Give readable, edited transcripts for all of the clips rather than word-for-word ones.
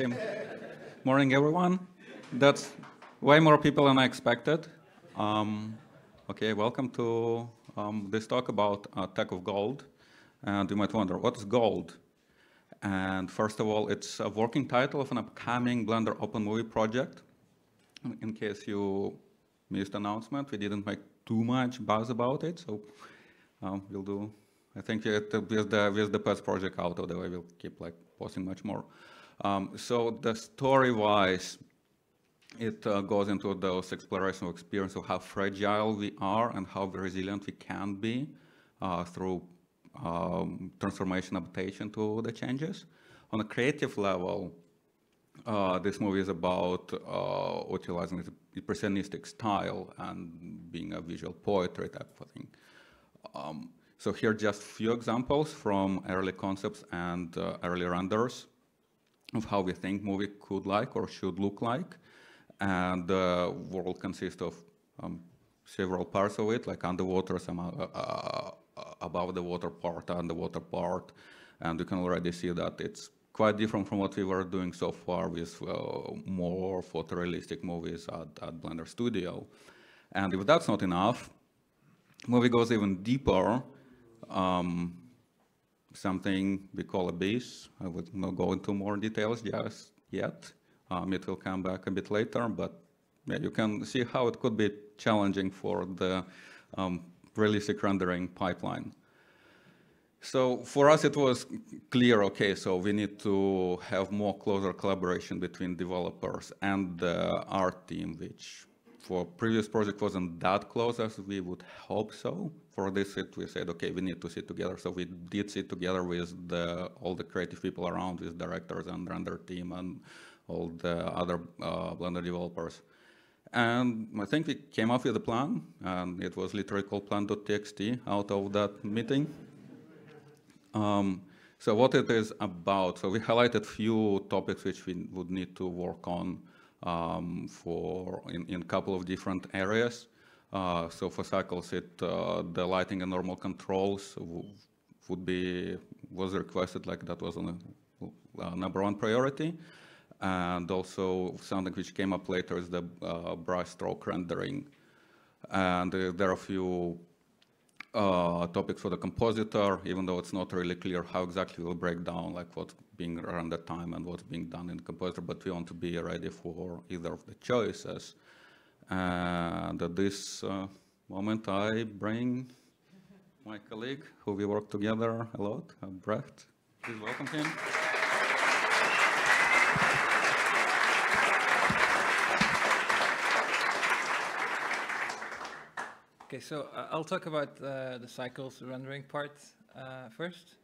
Okay. Morning, everyone. That's way more people than I expected. Okay, welcome to this talk about Tech of Gold. And you might wonder, what's gold? And first of all, it's a working title of an upcoming Blender Open Movie project. In case you missed the announcement, we didn't make too much buzz about it, so we'll do. I think with the past project out of the way, we'll keep like posting much more. So the story-wise, it goes into those exploration of experience of how fragile we are and how resilient we can be through transformation, adaptation to the changes. On a creative level, this movie is about utilizing the impressionistic style and being a visual poetry type of thing. So here are just few examples from early concepts and early renders of how we think movie could like or should look like. And the world consists of several parts of it, like underwater, some above the water part, underwater part. And you can already see that it's quite different from what we were doing so far with more photorealistic movies at Blender Studio. And if that's not enough, movie goes even deeper, something we call abyss. I would not go into more details just yet. It will come back a bit later, but yeah, you can see how it could be challenging for the realistic rendering pipeline. So for us, it was clear, okay, so we need to have more closer collaboration between developers and the art team, which for previous project wasn't that close as we would hope so. For this, we said, okay, we need to sit together. So we did sit together with all the creative people around, with directors and render team and all the other Blender developers. And I think we came up with a plan, and it was literally called plan.txt out of that meeting. So what it is about, so we highlighted few topics which we would need to work on in a couple of different areas. So for Cycles, the lighting and normal controls was requested, like that was a #1 priority. And also something which came up later is the brush stroke rendering. And there are a few topics for the compositor, even though it's not really clear how exactly we'll break down like what's being around the time and what's being done in the compositor, but we want to be ready for either of the choices. And at this moment, I bring my colleague, who we work together a lot, Brecht. Please welcome him. Okay, so I'll talk about the Cycles rendering part first.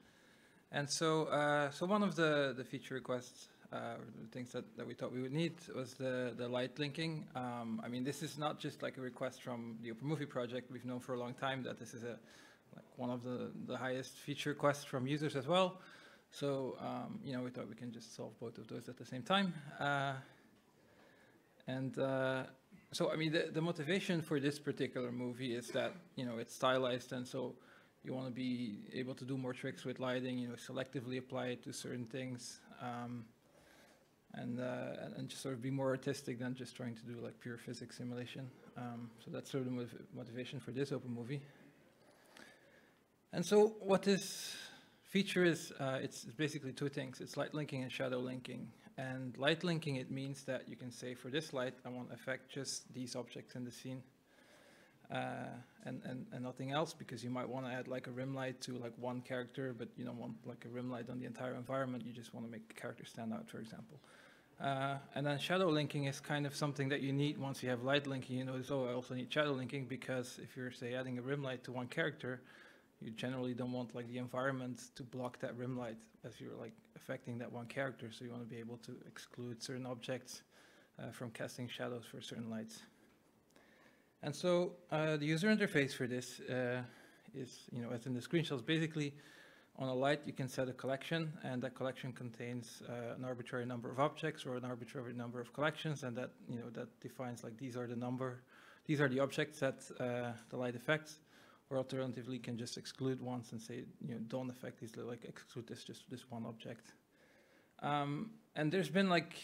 And so one of the feature requests, the things that we thought we would need was the light linking. I mean, this is not just like a request from the Open Movie project. We've known for a long time that this is one of the highest feature requests from users as well. So you know, we thought we can just solve both of those at the same time. So, I mean, the motivation for this particular movie is that, you know, it's stylized, and so you want to be able to do more tricks with lighting, you know, selectively apply it to certain things, and just sort of be more artistic than just trying to do like pure physics simulation. So that's sort of the motivation for this open movie. And so what this feature is, it's basically two things. It's light linking and shadow linking. And light linking, it means that you can say, for this light, I want to affect just these objects in the scene and nothing else, because you might want to add like a rim light to like one character, but you don't want like a rim light on the entire environment. You just want to make the character stand out, for example. And then shadow linking is kind of something that you need once you have light linking. You notice, oh, I also need shadow linking, because if you're, say, adding a rim light to one character, you generally don't want like the environment to block that rim light as you're like affecting that one character. So you want to be able to exclude certain objects from casting shadows for certain lights. And so the user interface for this is, you know, as in the screenshots, basically on a light, you can set a collection, and that collection contains an arbitrary number of objects or an arbitrary number of collections. And that, you know, that defines like, these are the objects that the light affects. Or alternatively, you can just exclude ones and say, you know, don't affect these, like exclude this, just this one object. And there's been like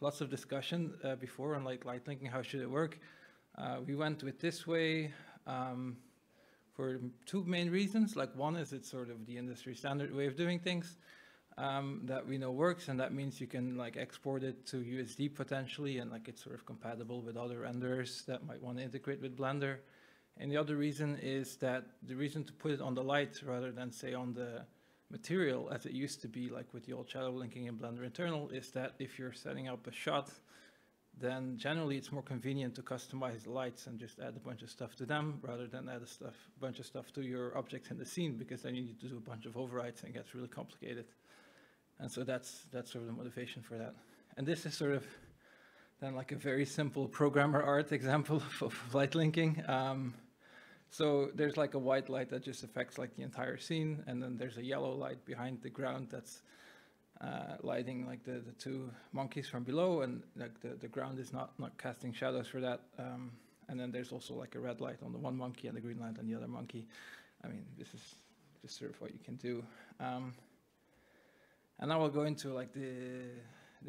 lots of discussion before on like light linking, how should it work? We went with this way for two main reasons. Like one is it's sort of the industry standard way of doing things that we know works, and that means you can like export it to USD potentially, and like it's sort of compatible with other renderers that might want to integrate with Blender. And the other reason is that the reason to put it on the light rather than say on the material as it used to be like with the old shadow linking in Blender internal is that if you're setting up a shot, then generally it's more convenient to customize the lights and just add a bunch of stuff to them rather than add a bunch of stuff to your objects in the scene, because then you need to do a bunch of overrides and it gets really complicated. And so that's sort of the motivation for that. And this is sort of then like a very simple programmer art example of light linking. So there's like a white light that just affects like the entire scene, and then there's a yellow light behind the ground that's lighting like the two monkeys from below, and like the ground is not casting shadows for that. And then there's also like a red light on the one monkey and the green light on the other monkey. I mean, this is just sort of what you can do. And now we'll go into like the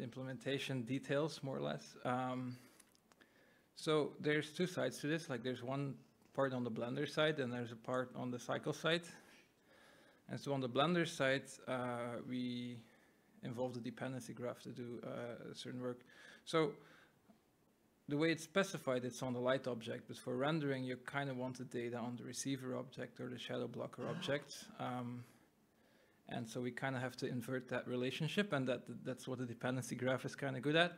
implementation details more or less. So there's two sides to this. Like there's one part on the Blender side, and there's a part on the Cycle side. And so on the Blender side, we involve the dependency graph to do certain work. So the way it's specified, it's on the light object, but for rendering, you kind of want the data on the receiver object or the shadow blocker object. And so we kind of have to invert that relationship, and that's what the dependency graph is kind of good at.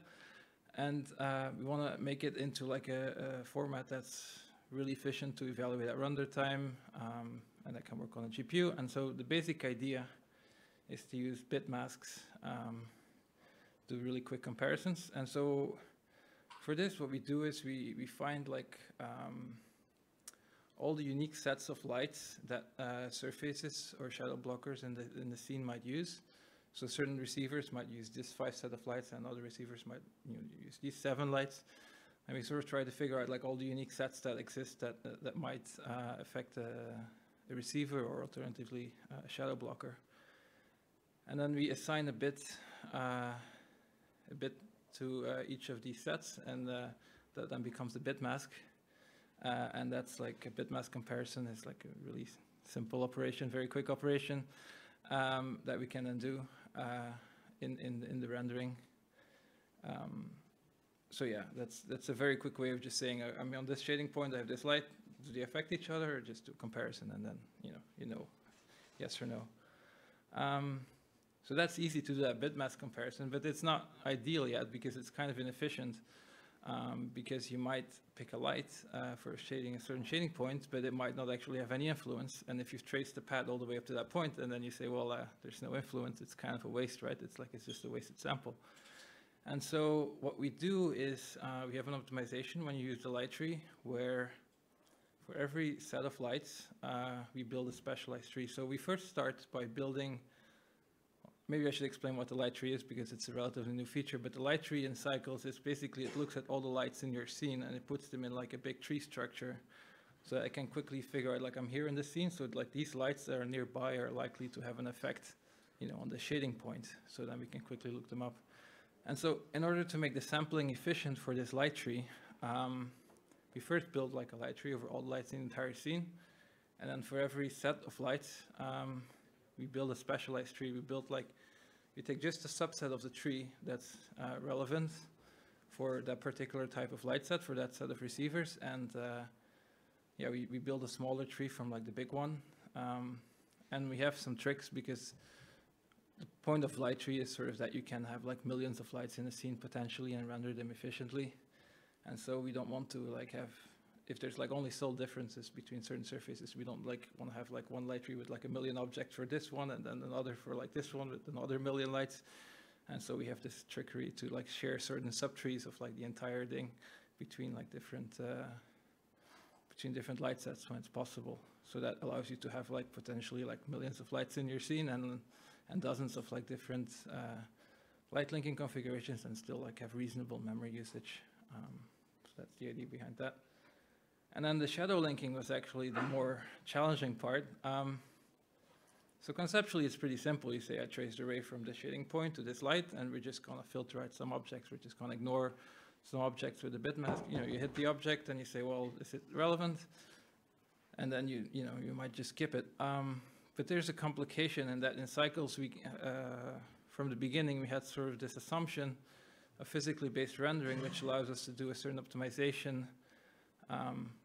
And we want to make it into like a format that's really efficient to evaluate at render time, and that can work on a GPU. And so the basic idea is to use bit masks to do really quick comparisons. And so for this, what we do is we find like all the unique sets of lights that surfaces or shadow blockers in the scene might use. So certain receivers might use this 5 set of lights, and other receivers might use these 7 lights. And we sort of try to figure out like all the unique sets that exist that might affect a receiver or alternatively a shadow blocker. And then we assign a bit to each of these sets, and that then becomes the bit mask. And that's like a bit mask comparison. It's like a really simple operation, very quick operation that we can then do in the rendering. So yeah, that's a very quick way of just saying, I mean, on this shading point, I have this light. Do they affect each other, or just do comparison, and then you know, yes or no. So that's easy to do that bit mask comparison, but it's not ideal yet because it's kind of inefficient. Because you might pick a light for shading a certain shading point, but it might not actually have any influence. And if you've traced the path all the way up to that point, and then you say, well, there's no influence, it's kind of a waste, right? It's like it's just a wasted sample. And so what we do is we have an optimization when you use the light tree where for every set of lights, we build a specialized tree. So we first start by building, maybe I should explain what the light tree is because it's a relatively new feature, but the light tree in Cycles is basically it looks at all the lights in your scene and it puts them in like a big tree structure. So I can quickly figure out like I'm here in the scene, so like these lights that are nearby are likely to have an effect, you know, on the shading point. So then we can quickly look them up. And so in order to make the sampling efficient for this light tree, we first build like a light tree over all the lights in the entire scene. And then for every set of lights, we build a specialized tree. We take just a subset of the tree that's relevant for that particular type of light set, for that set of receivers. And yeah, we build a smaller tree from like the big one. And we have some tricks because the point of light tree is sort of that you can have like millions of lights in a scene potentially and render them efficiently. And so we don't want to like have, if there's like only subtle differences between certain surfaces, we don't like want to have like one light tree with like a million objects for this one and then another for like this one with another million lights. And so we have this trickery to like share certain subtrees of like the entire thing between like different light sets when it's possible. So that allows you to have like potentially like millions of lights in your scene and dozens of like different light linking configurations and still like have reasonable memory usage. So that's the idea behind that. And then the shadow linking was actually the more challenging part. So conceptually, it's pretty simple. You say I traced the ray from this shading point to this light, and we're just going to filter out some objects. We're just going to ignore some objects with a bit mask. You know, you hit the object and you say, well, is it relevant? And then you know, you might just skip it. But there's a complication in that in Cycles, we from the beginning we had sort of this assumption of physically based rendering, which allows us to do a certain optimization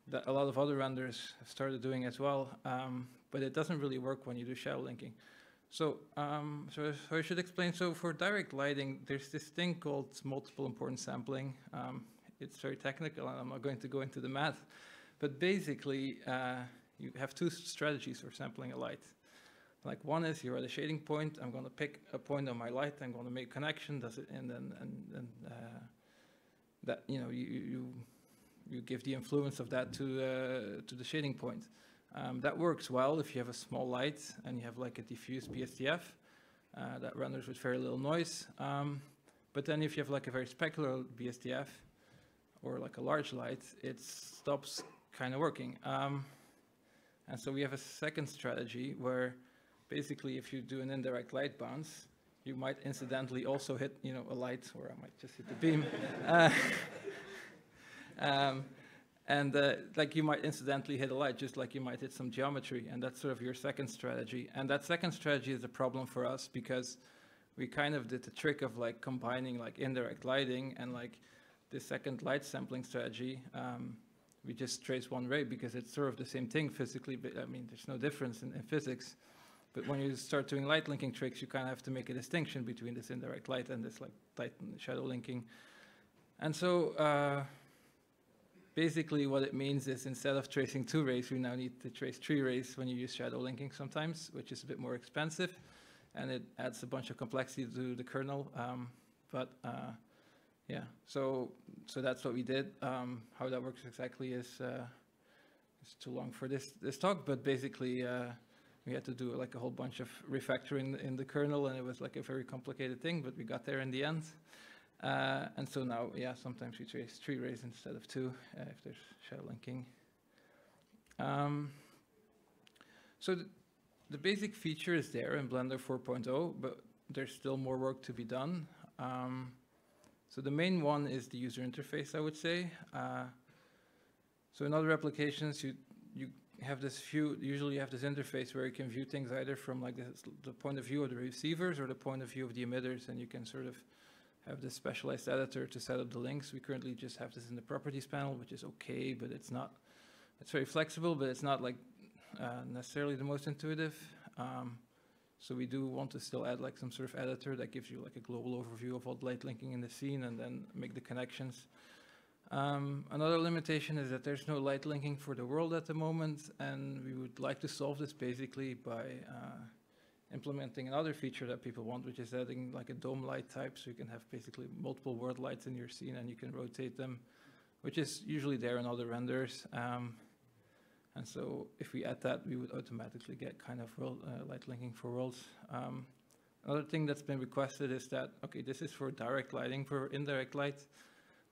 that a lot of other renderers have started doing as well. But it doesn't really work when you do shadow linking. So, so I should explain. So for direct lighting, there's this thing called multiple important sampling. It's very technical, and I'm not going to go into the math. But basically, you have two strategies for sampling a light. Like one is you're at a shading point. I'm going to pick a point on my light. I'm going to make connection. Does it, and that you give the influence of that to the shading point. That works well if you have a small light and you have like a diffuse BSDF that renders with very little noise. But then if you have like a very specular BSDF or like a large light, it stops kind of working. And so we have a second strategy where basically if you do an indirect light bounce, you might incidentally also hit a light, or I might just hit the beam. Like you might incidentally hit a light, just like you might hit some geometry, and that's sort of your second strategy. And that second strategy is a problem for us because we kind of did the trick of like combining like indirect lighting and like the second light sampling strategy. We just trace one ray because it's sort of the same thing physically, but I mean, there's no difference in physics. But when you start doing light linking tricks, you kind of have to make a distinction between this indirect light and this like light and shadow linking. And so, basically, what it means is instead of tracing two rays, we now need to trace three rays when you use shadow linking sometimes, which is a bit more expensive, and it adds a bunch of complexity to the kernel. Yeah, so that's what we did. How that works exactly is too long for this talk, but basically we had to do like a whole bunch of refactoring in the kernel, and it was like a very complicated thing, but we got there in the end. And so now, yeah, sometimes we trace three rays instead of two if there's shadow linking. So the basic feature is there in Blender 4.0, but there's still more work to be done. So the main one is the user interface, I would say. So in other applications, you have this view. Usually you have this interface where you can view things either from like the point of view of the receivers or the point of view of the emitters, and you can sort of have this specialized editor to set up the links. We currently just have this in the properties panel, which is okay, but it's not, it's very flexible, but it's not like necessarily the most intuitive. So we do want to still add like some sort of editor that gives you like a global overview of all the light linking in the scene and then make the connections. Another limitation is that there's no light linking for the world at the moment, and we would like to solve this basically by implementing another feature that people want, which is adding like a dome light type, so you can have basically multiple world lights in your scene and you can rotate them, which is usually there in other renders. And so if we add that, we would automatically get kind of world, light linking for worlds. Another thing that's been requested is that, okay, this is for direct lighting. For indirect light,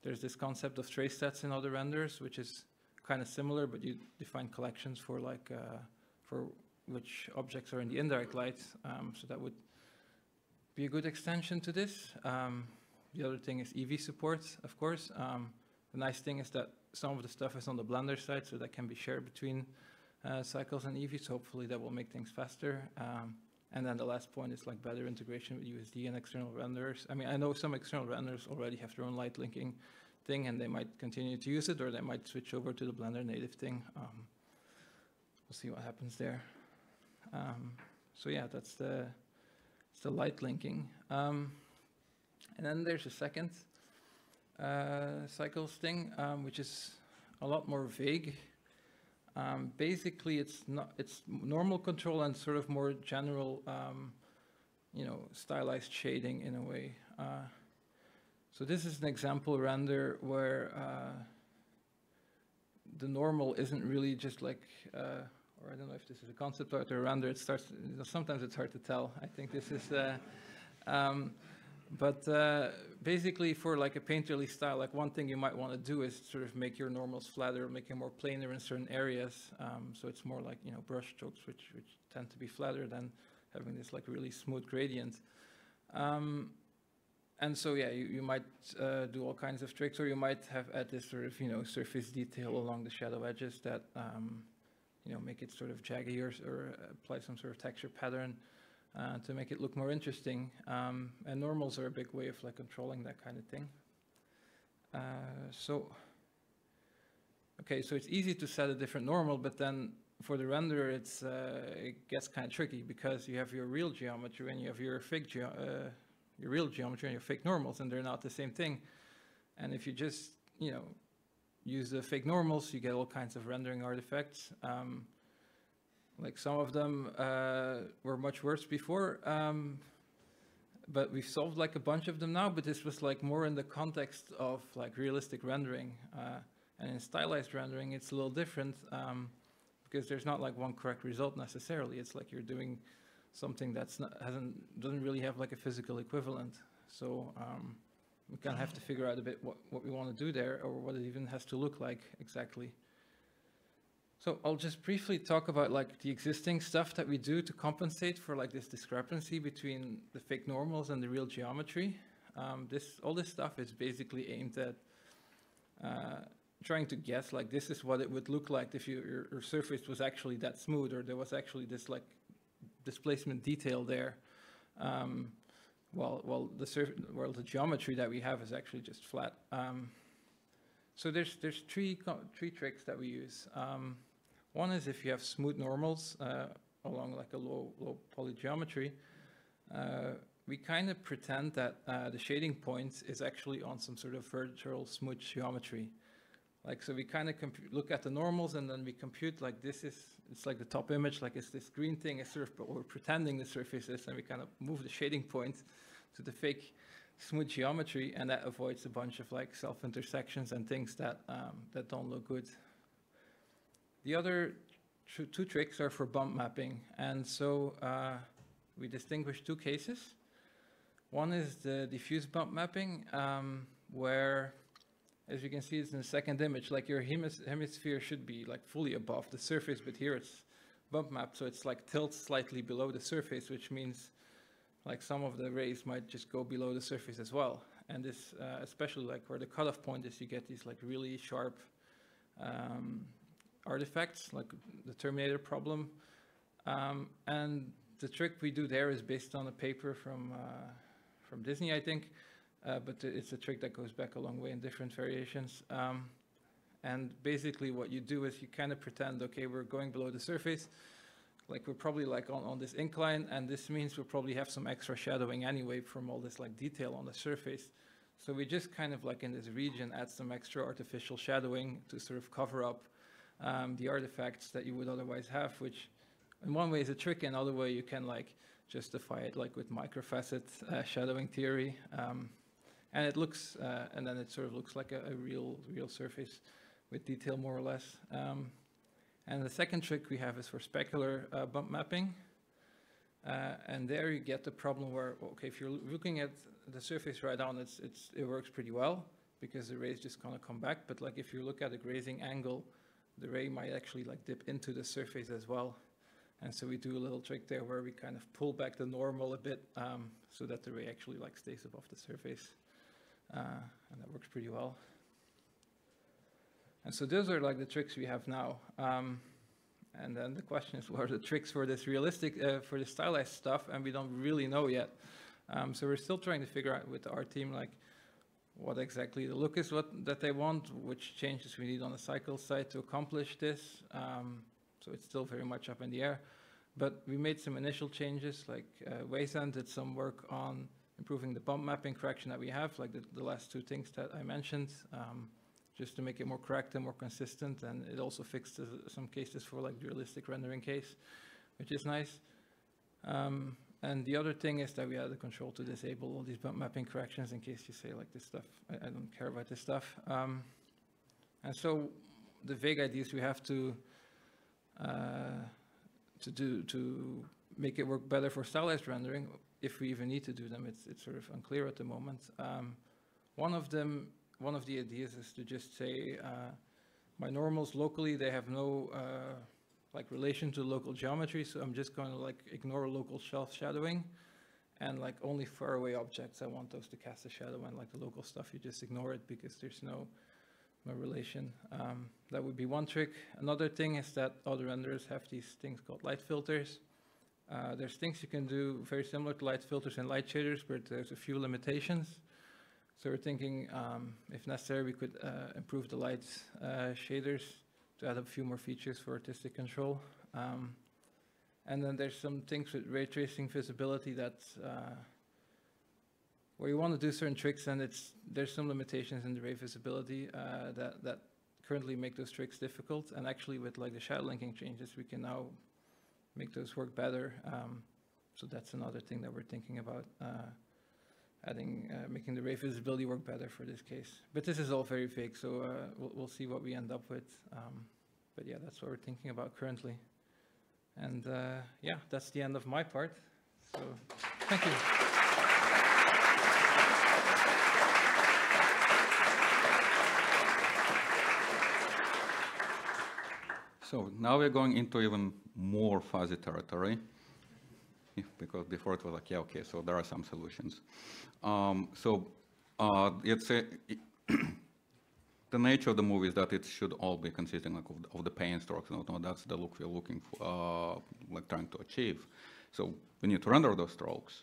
there's this concept of trace sets in other renders, which is kind of similar, but you define collections for like, for which objects are in the indirect light. So that would be a good extension to this. The other thing is Eevee support, of course. The nice thing is that some of the stuff is on the Blender side, so that can be shared between Cycles and Eevee, so hopefully that will make things faster. And then the last point is like better integration with USD and external renderers. I mean, I know some external renderers already have their own light linking thing, and they might continue to use it, or they might switch over to the Blender native thing. We'll see what happens there. So yeah, that's the light linking. And then there's a second Cycles thing, which is a lot more vague. Basically, it's normal control and sort of more general, stylized shading in a way. So this is an example render where the normal isn't really just like. Or I don't know if this is a concept art or a render. It starts. Sometimes it's hard to tell. I think this is. Basically, for like a painterly style, like one thing you might want to do is sort of make your normals flatter, make it more planar in certain areas. So it's more like brush strokes, which tend to be flatter than having this like really smooth gradient. And so, yeah, you might do all kinds of tricks, or you might have add this sort of, surface detail along the shadow edges that, make it sort of jaggy, or apply some sort of texture pattern to make it look more interesting. And normals are a big way of like controlling that kind of thing. Okay, so it's easy to set a different normal, but then for the renderer, it's it gets kind of tricky, because you have your real geometry and you have your fake your real geometry and your fake normals, and they're not the same thing. And if you just, use the fake normals, you get all kinds of rendering artifacts. Like some of them were much worse before, but we've solved like a bunch of them now, but this was like more in the context of like realistic rendering. And in stylized rendering, it's a little different because there's not like one correct result necessarily. It's like you're doing something that's doesn't really have like a physical equivalent. So we kind of have to figure out a bit what we want to do there, or what it even has to look like exactly. So I'll just briefly talk about like the existing stuff that we do to compensate for like this discrepancy between the fake normals and the real geometry. All this stuff is basically aimed at trying to guess, like, this is what it would look like if your surface was actually that smooth, or there was actually this like displacement detail there, while the geometry that we have is actually just flat. So there's three tricks that we use. One is if you have smooth normals along like a low poly geometry, we kind of pretend that the shading point is actually on some sort of virtual smooth geometry. Like, so we kind of look at the normals, and then we compute like this is, it's like the top image, like it's this green thing, it's sort of what we're pretending the surface is, and we kind of move the shading point to the fake smooth geometry, and that avoids a bunch of like self-intersections and things that, that don't look good. The other two tricks are for bump mapping. And so we distinguish two cases. One is the diffuse bump mapping, where, as you can see, it's in the second image, like your hemisphere should be like fully above the surface, but here it's bump mapped, so it's like tilts slightly below the surface, which means like some of the rays might just go below the surface as well. And this, especially like where the cutoff point is, you get these like really sharp artifacts, like the Terminator problem. And the trick we do there is based on a paper from Disney, I think. But it's a trick that goes back a long way in different variations. And basically what you do is you kind of pretend, okay, we're going below the surface. Like we're probably like on this incline, and this means we'll probably have some extra shadowing anyway from all this like detail on the surface. So we just kind of like in this region add some extra artificial shadowing to sort of cover up the artifacts that you would otherwise have, which in one way is a trick, in another way you can like justify it like with microfacet shadowing theory. And it looks, and then it sort of looks like a real surface with detail more or less. And the second trick we have is for specular bump mapping. And there you get the problem where, okay, if you're looking at the surface right on, it works pretty well because the rays just kind of come back. But like if you look at a grazing angle, the ray might actually like dip into the surface as well. And so we do a little trick there where we kind of pull back the normal a bit so that the ray actually like stays above the surface. And that works pretty well. And so those are like the tricks we have now. And then the question is, what are the tricks for this realistic, for the stylized stuff? And we don't really know yet. So we're still trying to figure out with our team, like what exactly the look is that they want, which changes we need on the cycle side to accomplish this. So it's still very much up in the air, but we made some initial changes, like Waysan did some work on improving the bump mapping correction that we have, like the last two things that I mentioned, just to make it more correct and more consistent. And it also fixed some cases for like the realistic rendering case, which is nice. And the other thing is that we had the control to disable all these bump mapping corrections in case you say like this stuff, I don't care about this stuff. And so the vague ideas we have to make it work better for stylized rendering, if we even need to do them, it's sort of unclear at the moment. One of the ideas is to just say my normals locally, they have no like relation to local geometry. So I'm just going to like ignore local shelf shadowing, and like only faraway objects I want those to cast a shadow, and like the local stuff you just ignore it because there's no relation. That would be one trick. Another thing is that other renderers have these things called light filters. There's things you can do very similar to light filters and light shaders, but there's a few limitations. So we're thinking, if necessary, we could improve the light shaders to add a few more features for artistic control. And then there's some things with ray tracing visibility that's where you want to do certain tricks, and there's some limitations in the ray visibility that currently make those tricks difficult. And actually, with like the shadow linking changes, we can now make those work better. So that's another thing that we're thinking about making the ray visibility work better for this case. But this is all very vague, so we'll see what we end up with. But yeah, that's what we're thinking about currently. And yeah, that's the end of my part. So thank you. So now we're going into even more fuzzy territory, because before it was like, yeah, okay, so there are some solutions. The nature of the movie is that it should all be consisting like of the paint strokes, and that's the look we're looking for, like trying to achieve. So we need to render those strokes.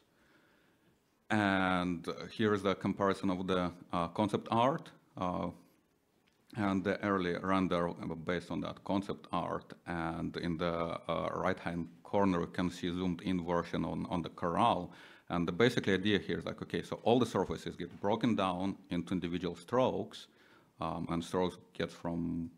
And here's the comparison of the concept art and the early render based on that concept art. And in the right-hand corner, you can see zoomed-in version on the corral. And the basic idea here is like, okay, so all the surfaces get broken down into individual strokes. And strokes gets from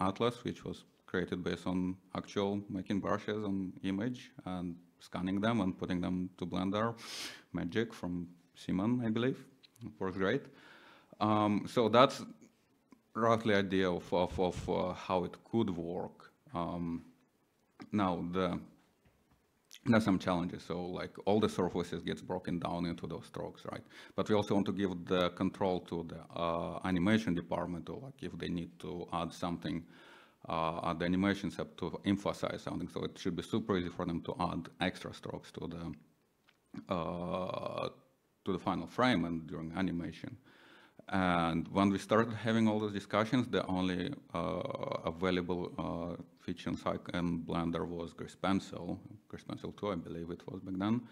Atlas, which was created based on actual making brushes on image and scanning them and putting them to Blender. Magic from Simon, I believe. It works great. So that's roughly idea of how it could work. Now, there's some challenges. So like all the surfaces gets broken down into those strokes, right? But we also want to give the control to the animation department, or like if they need to add something, add the animation step to emphasize something. So it should be super easy for them to add extra strokes to the final frame and during animation. And when we started having all those discussions, the only available feature in Blender was Grease Pencil 2, I believe it was back then.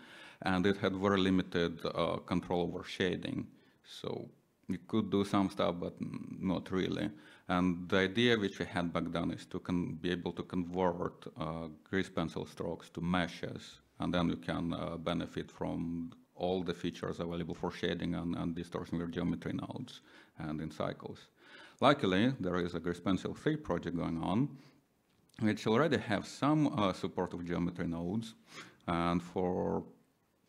And it had very limited control over shading. So you could do some stuff, but not really. And the idea which we had back then is to be able to convert Grease Pencil strokes to meshes. And then you can benefit from all the features available for shading and distortion with geometry nodes and in Cycles. Luckily, there is a Grease Pencil 3 project going on, which already have some support of geometry nodes. And for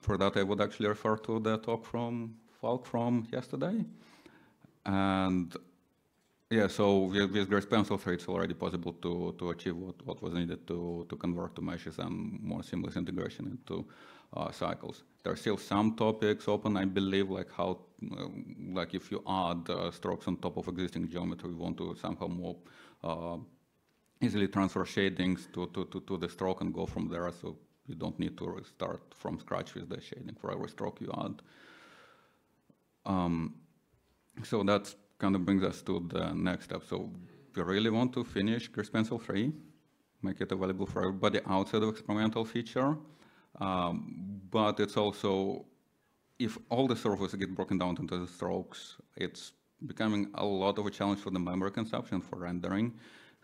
that, I would actually refer to the talk from Falk from yesterday. And yeah, so with Grease Pencil 3, it's already possible to achieve what was needed to convert to meshes and more seamless integration into Cycles. There are still some topics open, I believe, like how, like if you add strokes on top of existing geometry, we want to somehow more easily transfer shadings to the stroke and go from there. So you don't need to start from scratch with the shading for every stroke you add. So that kind of brings us to the next step. So if you really want to finish Grease Pencil 3, make it available for everybody outside of experimental feature. But it's also, if all the surfaces get broken down into the strokes, it's becoming a lot of a challenge for the memory consumption for rendering.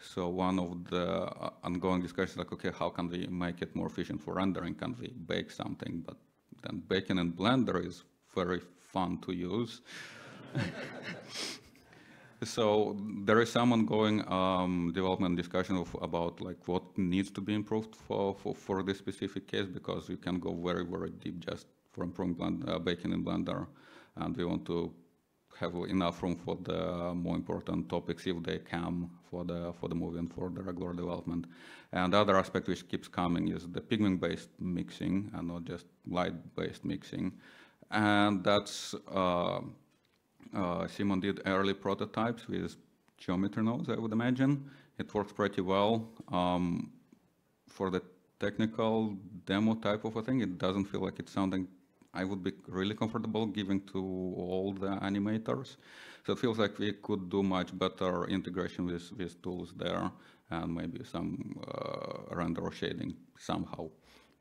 So one of the ongoing discussions, like, okay, how can we make it more efficient for rendering? Can we bake something? But then baking in Blender is very fun to use. So there is some ongoing development discussion about like what needs to be improved for this specific case, because you can go very, very deep just for improving baking in Blender, and we want to have enough room for the more important topics if they come for the movie and for the regular development. And the other aspect which keeps coming is the pigment-based mixing and not just light-based mixing, and that's. Simon did early prototypes with geometry nodes, I would imagine. It works pretty well. for the technical demo type of a thing, it doesn't feel like it's something I would be really comfortable giving to all the animators. So it feels like we could do much better integration with tools there, and maybe some render shading somehow.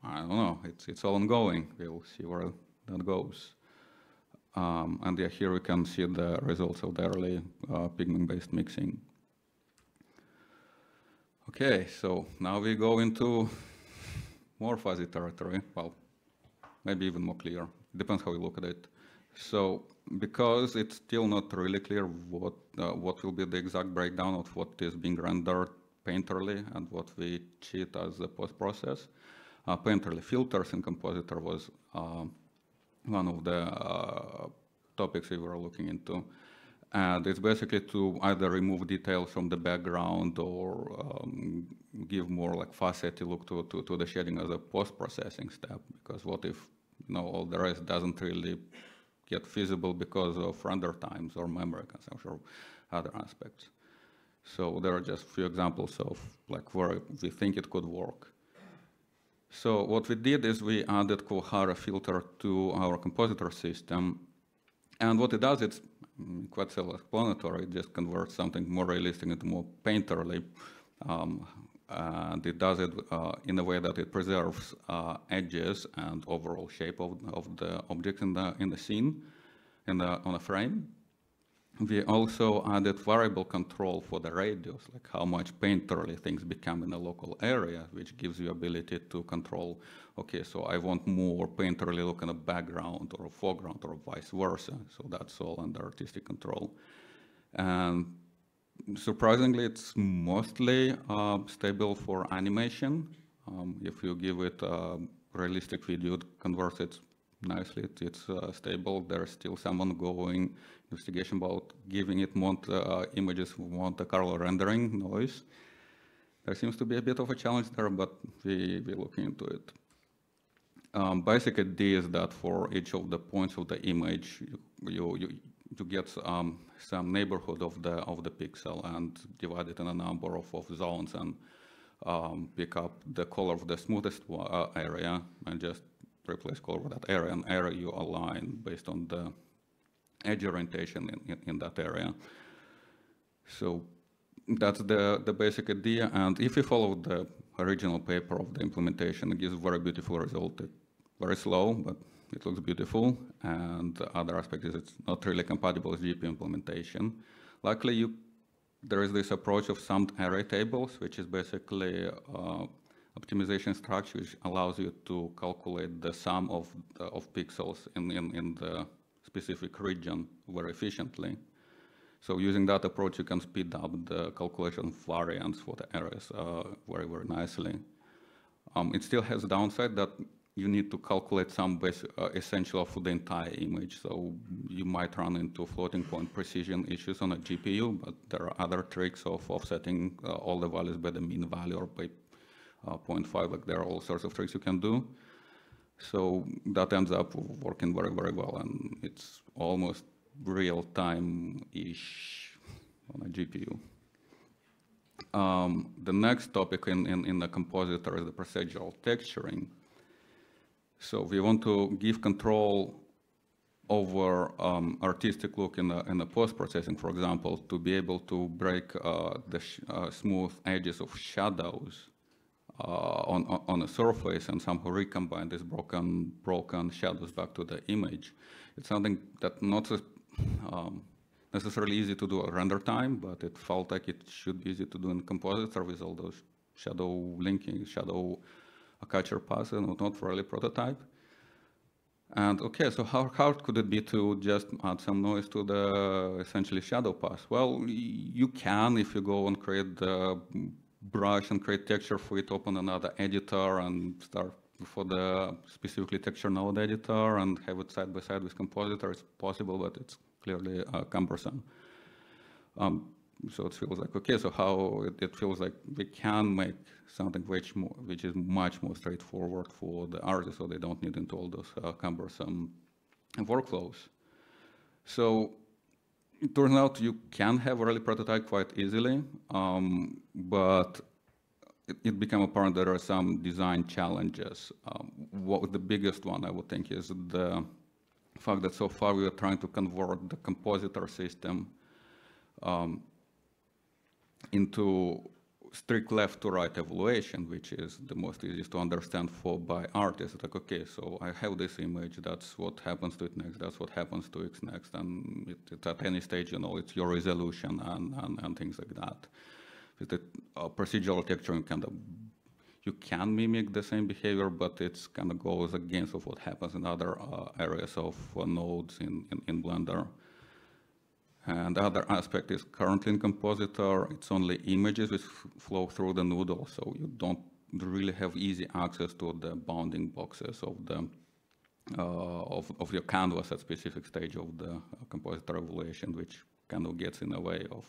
I don't know, it's all ongoing. We'll see where that goes. And yeah, here we can see the results of the early pigment-based mixing. Okay, so now we go into more fuzzy territory. Well, maybe even more clear. Depends how you look at it. So because it's still not really clear what will be the exact breakdown of what is being rendered painterly and what we cheat as the post-process, painterly filters in Compositor was one of the topics we were looking into. And it's basically to either remove details from the background or give more like facetty look to the shading as a post-processing step. Because what if, you know, all the rest doesn't really get feasible because of render times or memory consumption or other aspects. So there are just a few examples of like where we think it could work. So what we did is we added Kuwahara filter to our compositor system. And what it does, it's quite self-explanatory. It just converts something more realistic into more painterly. And it does it in a way that it preserves edges and overall shape of the object in the scene, on a frame. We also added variable control for the radius, like how much painterly things become in a local area, which gives you ability to control, okay, so I want more painterly look in a background or a foreground or vice versa. So that's all under artistic control. And surprisingly, it's mostly stable for animation. If you give it a realistic video, it converts it nicely. It's stable. There's still some ongoing investigation about giving it more images, want the color rendering noise. There seems to be a bit of a challenge there, but we're looking into it. Basic idea is that for each of the points of the image, you get some neighborhood of the pixel and divide it in a number of zones and pick up the color of the smoothest area and just replace color with that area, and area you align based on the edge orientation in that area. So that's the basic idea, and if you follow the original paper of the implementation, it gives a very beautiful result. It's very slow, but it looks beautiful, and the other aspect is it's not really compatible with GP implementation. Luckily, there is this approach of summed array tables, which is basically optimization structure which allows you to calculate the sum of pixels in the specific region very efficiently. So using that approach, you can speed up the calculation variance for the areas very, very nicely. It still has a downside that you need to calculate some essential for the entire image. So you might run into floating point precision issues on a GPU, but there are other tricks of offsetting all the values by the mean value or by 0.5, like there are all sorts of tricks you can do. So that ends up working very, very well, and it's almost real-time-ish on a GPU. The next topic in the compositor is the procedural texturing. So we want to give control over artistic look in the post-processing, for example, to be able to break the smooth edges of shadows on a surface and somehow recombine these broken shadows back to the image. It's something that not necessarily easy to do at render time, but it felt like it should be easy to do in Compositor with all those shadow linking, shadow catcher passes and whatnot for early prototype. And okay, so how hard could it be to just add some noise to the essentially shadow pass? Well, you can if you go and create the brush and create texture for it, open another editor and start for the specifically texture node editor and have it side by side with Compositor. It's possible, but it's clearly cumbersome. So it feels like, okay, so how it feels like we can make something which is much more straightforward for the artist, so they don't need into all those cumbersome workflows. So it turns out you can have early prototype quite easily, but it became apparent there are some design challenges. What the biggest one I would think is the fact that so far we are trying to convert the compositor system into strict left to right evaluation, which is the most easiest to understand for by artists. Like, okay, so I have this image, that's what happens to it next, that's what happens to it next, and it's at any stage, you know, it's your resolution and things like that. With the procedural texturing, kind of, you can mimic the same behavior, but it's kind of goes against of what happens in other areas of nodes in Blender. And the other aspect is currently in Compositor, it's only images which flow through the noodle, so you don't really have easy access to the bounding boxes of the of your canvas at specific stage of the Compositor evaluation, which kind of gets in the way of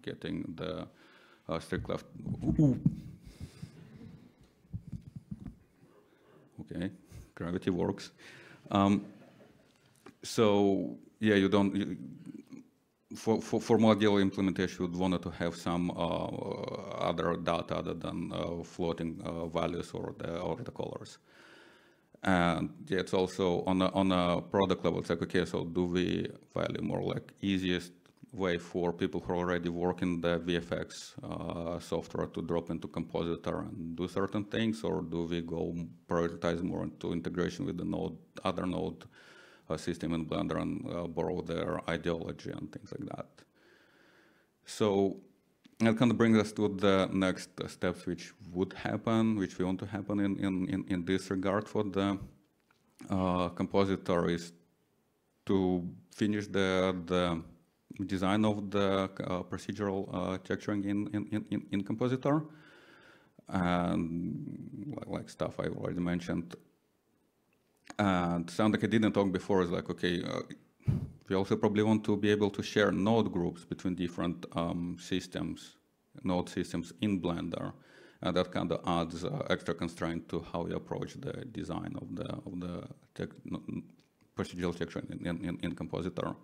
getting the strict left. Ooh. Okay, gravity works. So yeah, you don't. For modular implementation, you'd want to have some other data other than floating values or the colors. And yeah, it's also on a product level. It's like, okay, so do we value more like easiest way for people who already work in the VFX software to drop into Compositor and do certain things, or do we go prioritize more into integration with the node, other node system in Blender and borrow their ideology and things like that? So that kind of brings us to the next steps which would happen, which we want to happen in this regard for the Compositor, is to finish the design of the procedural texturing in Compositor, and like stuff I already mentioned. And something I didn't talk before is like, okay, we also probably want to be able to share node groups between different node systems in Blender, and that kind of adds extra constraint to how you approach the design of the procedural texture in Compositor.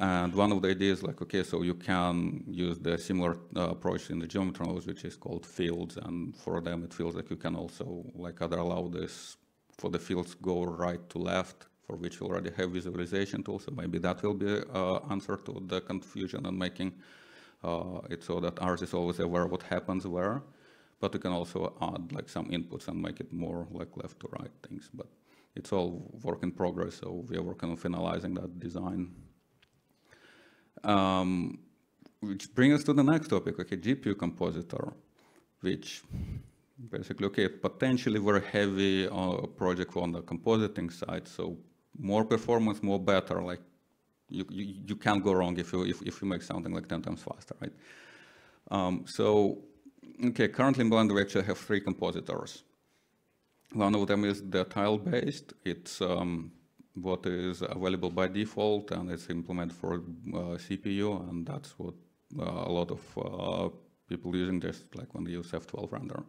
And one of the ideas, like, okay, so you can use the similar approach in the geometry nodes, which is called fields, and for them it feels like you can also like either allow this for the fields go right to left, for which we already have visualization tools, so maybe that will be an answer to the confusion and making it so that ours is always aware what happens where, but we can also add like some inputs and make it more like left to right things. But it's all work in progress, so we are working on finalizing that design. Which brings us to the next topic, okay, GPU Compositor, which basically, okay, potentially very heavy project on the compositing side, so more performance, more better, like you can't go wrong if you make something like 10 times faster, right? So, okay, currently in Blender we actually have 3 compositors. One of them is the tile-based, it's what is available by default, and it's implemented for CPU, and that's what a lot of people using this, like when they use F12 render.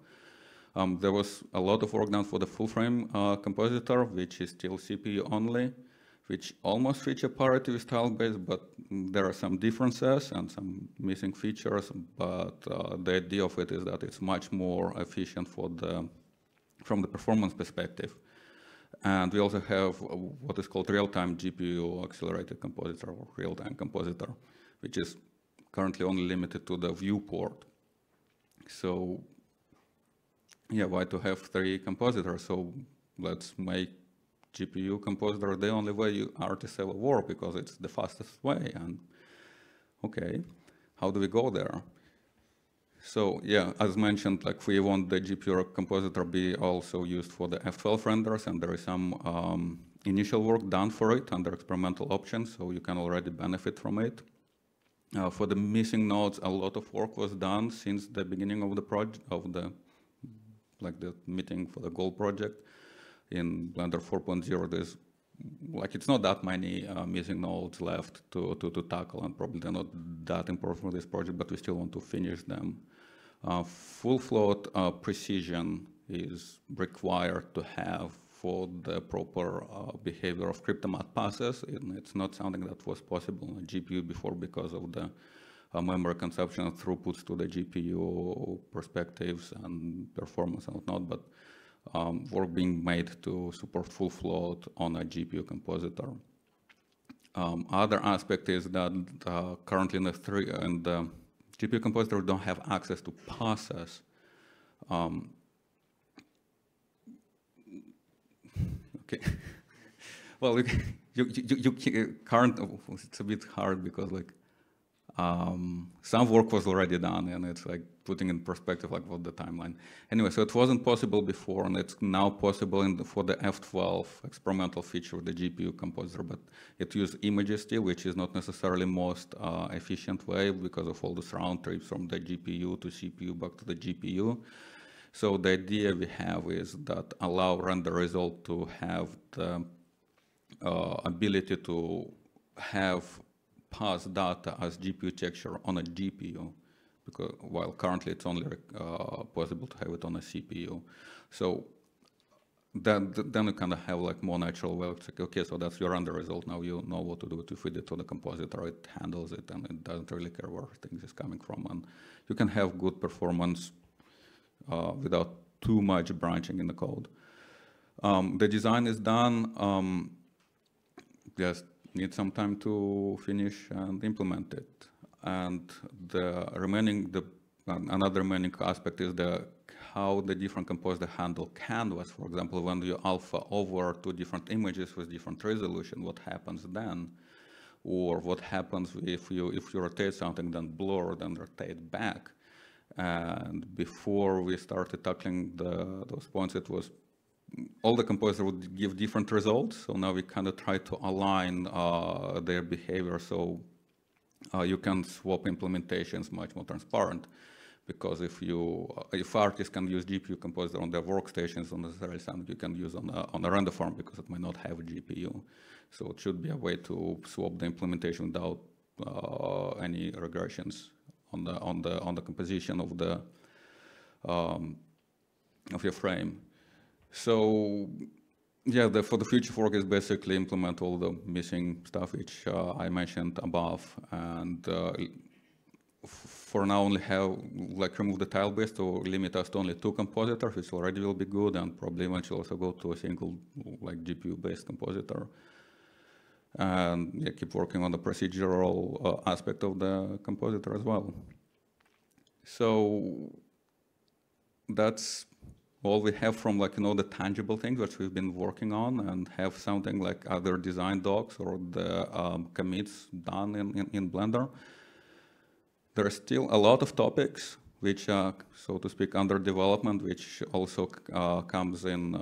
There was a lot of work done for the full-frame compositor, which is still CPU only, which almost feature parity with tile-based, but there are some differences and some missing features, but the idea of it is that it's much more efficient for the, from the performance perspective. And we also have what is called real-time GPU accelerated compositor, or real-time compositor, which is currently only limited to the viewport. So, yeah, why to have 3 compositors? So let's make GPU compositor the only way artists ever work, because it's the fastest way. And okay, how do we go there? So yeah, as mentioned, like we want the GPU compositor be also used for the F12 renders, and there is some initial work done for it under experimental options, so you can already benefit from it. For the missing nodes, a lot of work was done since the beginning of the project, of the like the meeting for the gold project. In Blender 4.0, there's like it's not that many missing nodes left to tackle, and probably they're not that important for this project, but we still want to finish them. Full float precision is required to have for the proper behavior of Cryptomatte passes, and it's not something that was possible on GPU before because of the memory consumption and throughputs to the GPU perspectives and performance and whatnot, but work being made to support full float on a GPU compositor. Other aspect is that currently in the GPU compositor don't have access to passes. Okay. Well, you can't. It's a bit hard because like some work was already done, and it's like putting in perspective like what the timeline. Anyway, so it wasn't possible before, and it's now possible in the, for the F12 experimental feature of the GPU compositor, but it used images still, which is not necessarily most efficient way because of all these round trips from the GPU to CPU back to the GPU. So the idea we have is that allow render result to have the ability to have pass data as GPU texture on a GPU, because while currently it's only possible to have it on a CPU. So then you kind of have like more natural way. It's like, okay, so that's your render result. Now you know what to do. If you feed it to the compositor, it handles it, and it doesn't really care where things is coming from. And you can have good performance without too much branching in the code. The design is done, just need some time to finish and implement it. And the remaining, another remaining aspect is how the different compositors handle canvas. For example, when you alpha over two different images with different resolution, what happens then? Or what happens if you rotate something, then blur, then rotate back? And before we started tackling those points, it was all the compositors would give different results. So now we kind of try to align their behavior so you can swap implementations much more transparent. Because if artists can use GPU compositor on their workstations, not necessarily something you can use on a render farm because it might not have a GPU. So it should be a way to swap the implementation without any regressions on the composition of the of your frame. So yeah, for the future work is basically implement all the missing stuff which I mentioned above, and for now only have like remove the tile base to limit us to only two compositors, which already will be good, and probably eventually also go to a single like GPU based compositor. And yeah, keep working on the procedural aspect of the compositor as well. So that's all we have from like, you know, the tangible things that we've been working on, and have something like other design docs or the commits done in Blender. There are still a lot of topics which are, so to speak, under development, which also comes in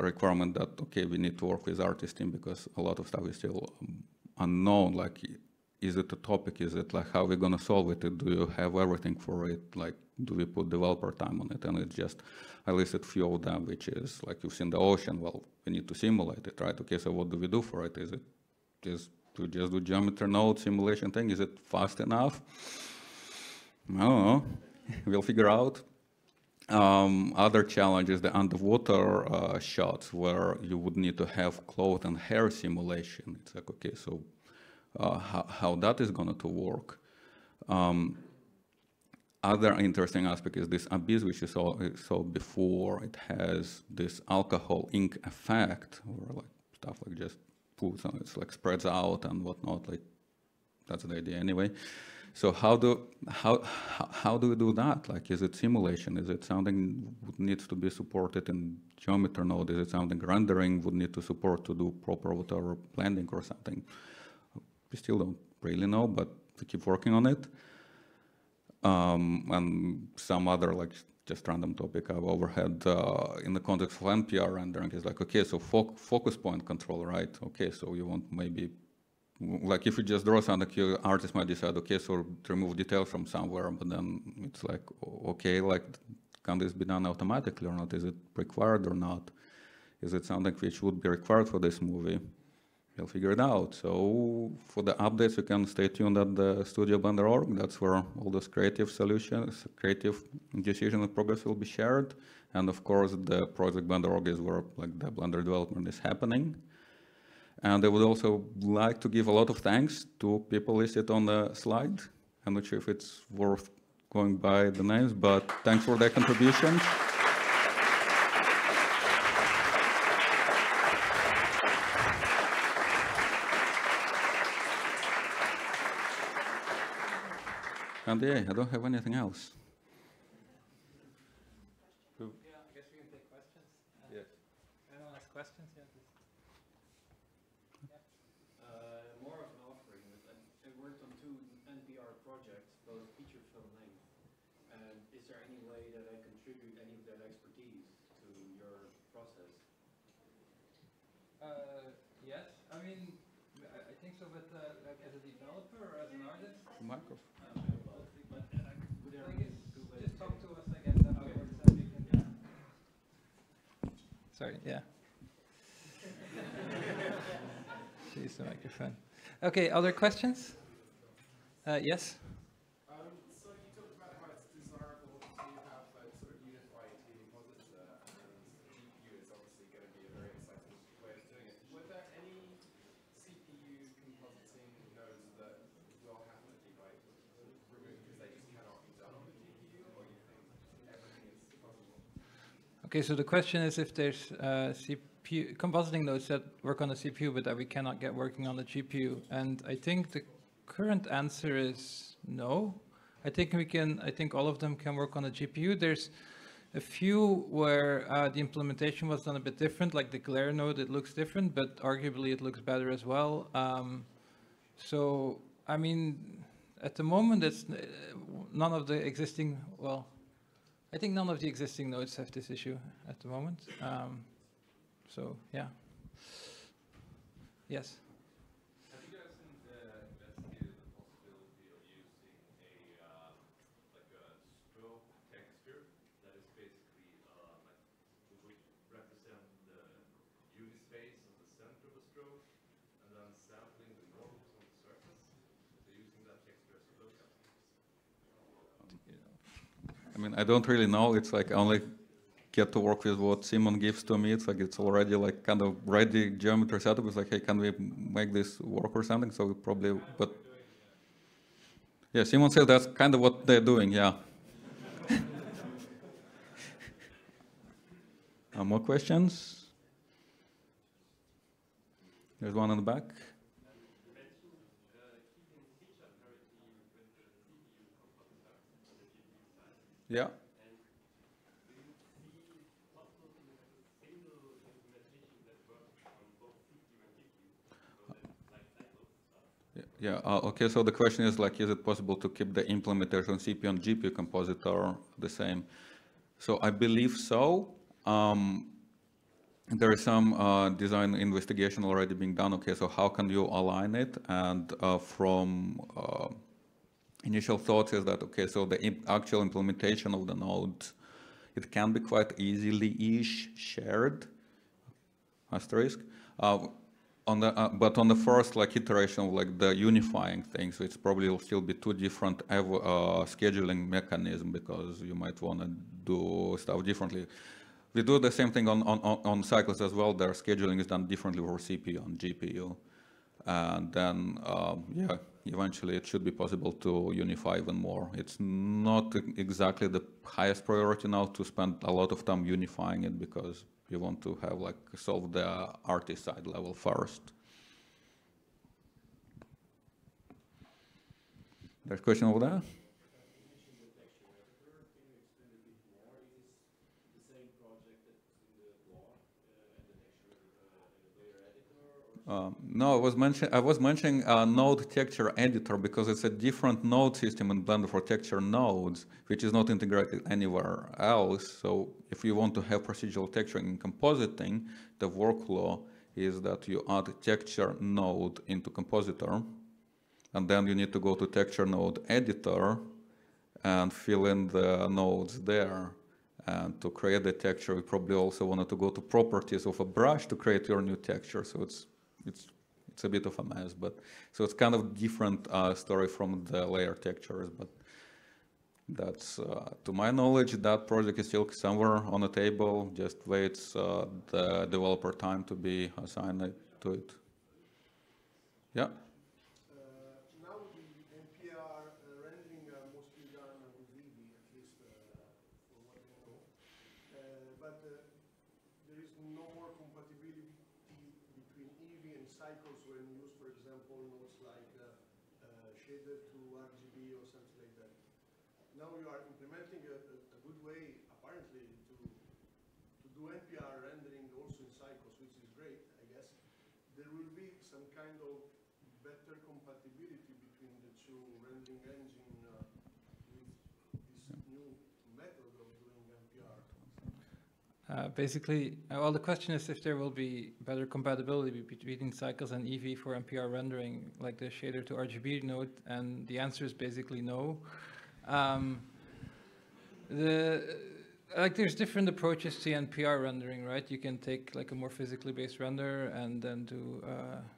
requirement that, okay, we need to work with artist team because a lot of stuff is still unknown. Like, is it a topic? Is it like, how are we gonna solve it? Do you have everything for it? Like, do we put developer time on it? And it's just, I listed few of them, which is like, you've seen the ocean, well, we need to simulate it, right? Okay, so what do we do for it? Is it just to just do geometry node simulation thing? Is it fast enough? I don't know, we'll figure out. Other challenges, the underwater shots where you would need to have cloth and hair simulation. It's like, okay, so how that is going to work. Other interesting aspect is this abyss, which you saw before. It has this alcohol ink effect, or like stuff like just pools and it's like spreads out and whatnot. Like that's the idea anyway. So how do we do that? Like, is it simulation? Is it something that needs to be supported in geometry node? Is it something rendering would need to support to do proper whatever blending or something? We still don't really know, but we keep working on it. And some other like just random topic I've overhead in the context of NPR rendering is like, okay, so focus point control, right? Okay, so you want maybe like if you just draw something, your artist might decide, okay, so remove details from somewhere, but then it's like, okay, like can this be done automatically or not? Is it required or not? Is it something which would be required for this movie? We'll figure it out. So for the updates, you can stay tuned at the studio.blender.org. That's where all those creative solutions, creative decision and progress will be shared. And of course, the project Blender.org is where like the Blender development is happening. And I would also like to give a lot of thanks to people listed on the slide. I'm not sure if it's worth going by the names, but thanks for their contributions. And yeah, I don't have anything else. Yeah, I guess we can take questions. Yes. Anyone has questions? Yeah, yeah. More of an offering. I worked on 2 NPR projects, both feature film length. And is there any way that I contribute any of that expertise to your process? Yes. I mean, I think so, but like as a developer or as an artist? Microphone. Just talk to us, I guess. Sorry, yeah. She's the microphone. Okay, other questions? Yes? So you talked about how it's desirable to have a sort of unified 3D models, and GPU is obviously going to be a very exciting way of doing it. Were there any CPU compositing nodes that will happen to be like removed because they just cannot be done on the GPU, or you think everything is possible? Okay, so the question is if there's CPU compositing nodes that work on the CPU but that we cannot get working on the GPU, and I think the current answer is no. I think we can. I think all of them can work on the GPU. There's a few where the implementation was done a bit different, like the glare node. It looks different, but arguably it looks better as well. So I mean, at the moment, it's none of the existing. Well, I think none of the existing nodes have this issue at the moment. So yeah. Yes. Have you guys investigated the possibility of using a stroke texture that is basically would represent the UV space in the center of a stroke, and then sampling the normals on the surface, so using that texture as a lookup? I mean, I don't really know. It's like I only get to work with what Simon gives to me. It's like it's already like kind of ready geometry setup. It's like, hey, can we make this work or something? So we probably, but yeah, Simon says that's kind of what they're doing. Yeah. More questions? There's one in the back. Yeah. Yeah. Okay. So the question is like, is it possible to keep the implementation CPU and GPU compositor the same? So I believe so. There is some design investigation already being done. Okay. So how can you align it? And from initial thoughts is that, okay, so the actual implementation of the node, it can be quite easily-ish shared, asterisk. On the, but on the first like iteration of like the unifying thing, so it's probably will still be 2 different scheduling mechanism because you might want to do stuff differently. We do the same thing on Cycles as well. Their scheduling is done differently for CPU and GPU, and then yeah, eventually it should be possible to unify even more. It's not exactly the highest priority now to spend a lot of time unifying it because you want to have like solve the artist side level first. There's a question over there. No, I was mentioning node texture editor because it's a different node system in Blender for texture nodes, which is not integrated anywhere else. So if you want to have procedural texturing and compositing, the workflow is that you add texture node into compositor, and then you need to go to texture node editor and fill in the nodes there. And to create the texture, we probably also wanted to go to properties of a brush to create your new texture. So it's a bit of a mess, but so it's kind of different story from the layer textures, but that's to my knowledge that project is still somewhere on the table, just waits the developer time to be assigned to it. Yeah. Now the NPR rendering cycles when used, for example, nodes like shader to RGB or something like that. Now you are implementing a good way, apparently, to do NPR rendering also in cycles, which is great, I guess. There will be some kind of better compatibility between the two rendering engine with this new method of doing NPR. Basically, well, the question is if there will be better compatibility between Cycles and Eevee for NPR rendering, like the shader to RGB node, and the answer is basically no. There's different approaches to NPR rendering, right? You can take like a more physically based render and then do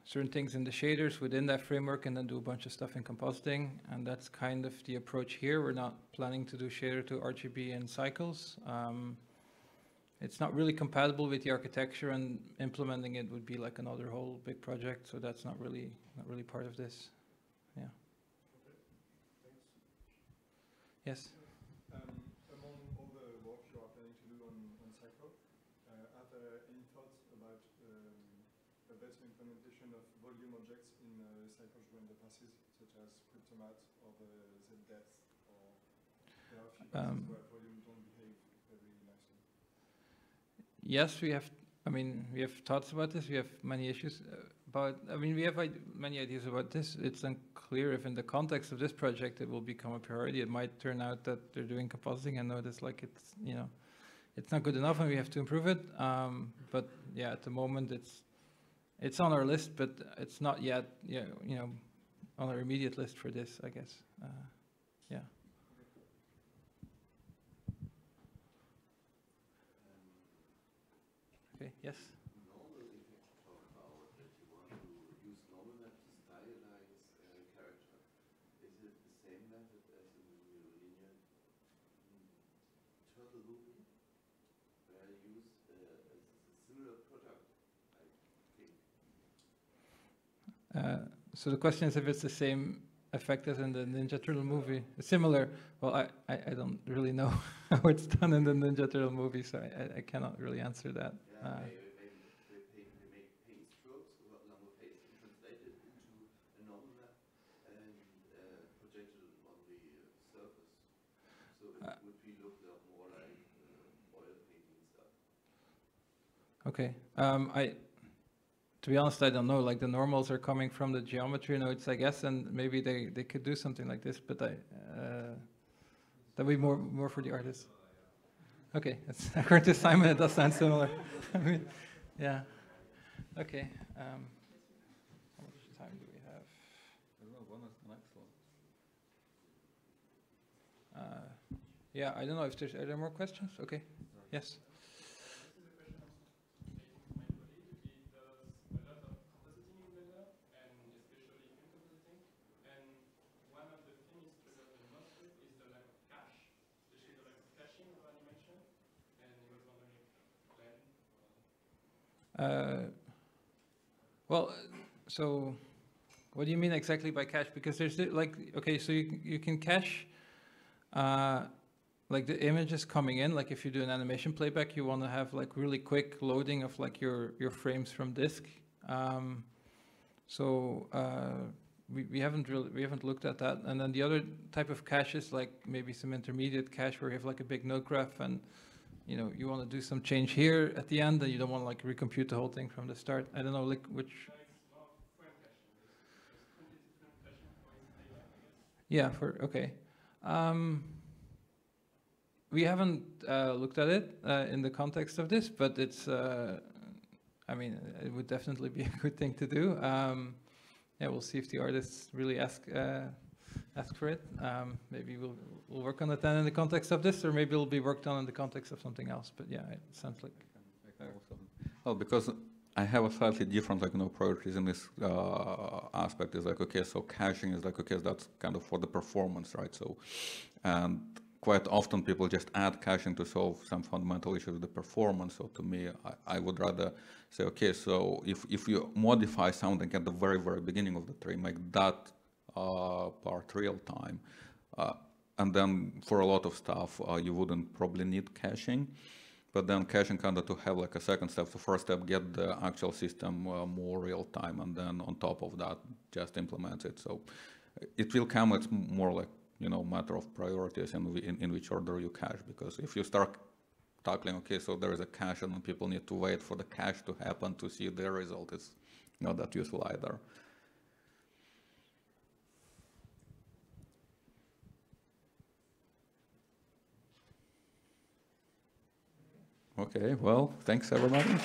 certain things in the shaders within that framework and then do a bunch of stuff in compositing. And that's kind of the approach here. We're not planning to do shader to RGB in Cycles. It's not really compatible with the architecture, and implementing it would be like another whole big project. So that's not really part of this. Yeah. Okay. Thanks. Yes. Among all the work you are planning to do on Cycle, are there any thoughts about a better implementation of volume objects in Cycle render passes, such as Cryptomatte or the ZDF, or there are a few passes where volume don't behave very nicely? Yes, we have thoughts about this. We have many issues about. We have many ideas about this. It's unclear if, in the context of this project, it will become a priority. It might turn out that they're doing compositing and notice like it's not good enough, and we have to improve it. But yeah, at the moment, it's on our list, but it's not yet on our immediate list for this, I guess. Yeah. Okay, yes? Normally, if you talk about that you want to use normal to stylize a character, is it the same method as in linear turtle movie, where you use a similar product, I think? So the question is if it's the same effect as in the Ninja Turtle movie. Similar. Well, I don't really know how it's done in the Ninja Turtle movie, so I cannot really answer that. Yeah, they make paint strokes, a number of paints, and translate it into a normal and project it on the surface. So it would be looked at more like oil painting stuff. Okay. To be honest, I don't know, like the normals are coming from the geometry nodes, I guess, and maybe they could do something like this, but that would be more for the artists. Okay, according to Simon, it does sound similar. Yeah, okay. How much time do we have? I don't know, when is the next one? Yeah, I don't know if are there more questions? Okay, yes. Well, so what do you mean exactly by cache? Because there's so you can cache like the images coming in. Like if you do an animation playback, you want to have like really quick loading of like your frames from disk. We haven't looked at that. And then the other type of cache is like maybe some intermediate cache where you have like a big node graph and you want to do some change here at the end, and you don't want to like recompute the whole thing from the start. I don't know like which. Yeah. For okay. We haven't looked at it in the context of this, but it's. It would definitely be a good thing to do. Yeah, we'll see if the artists really ask for it. Maybe we'll work on it then in the context of this, or maybe it'll be worked on in the context of something else. But yeah, it sounds like. Well, because I have a slightly different priorities in this aspect. Is like okay, so caching is like okay, that's kind of for the performance, right? So, and quite often people just add caching to solve some fundamental issue with the performance. So to me, I would rather say okay, so if you modify something at the very very beginning of the tree, make that part real time, and then for a lot of stuff you wouldn't probably need caching, but then caching kind of to have like a second step. So first step, get the actual system more real time, and then on top of that, just implement it. So it will come. It's more like, you know, matter of priorities and in which order you cache, because if you start tackling, okay, so there is a cache and people need to wait for the cache to happen to see the result, it's not that useful either. Okay, well, thanks everybody.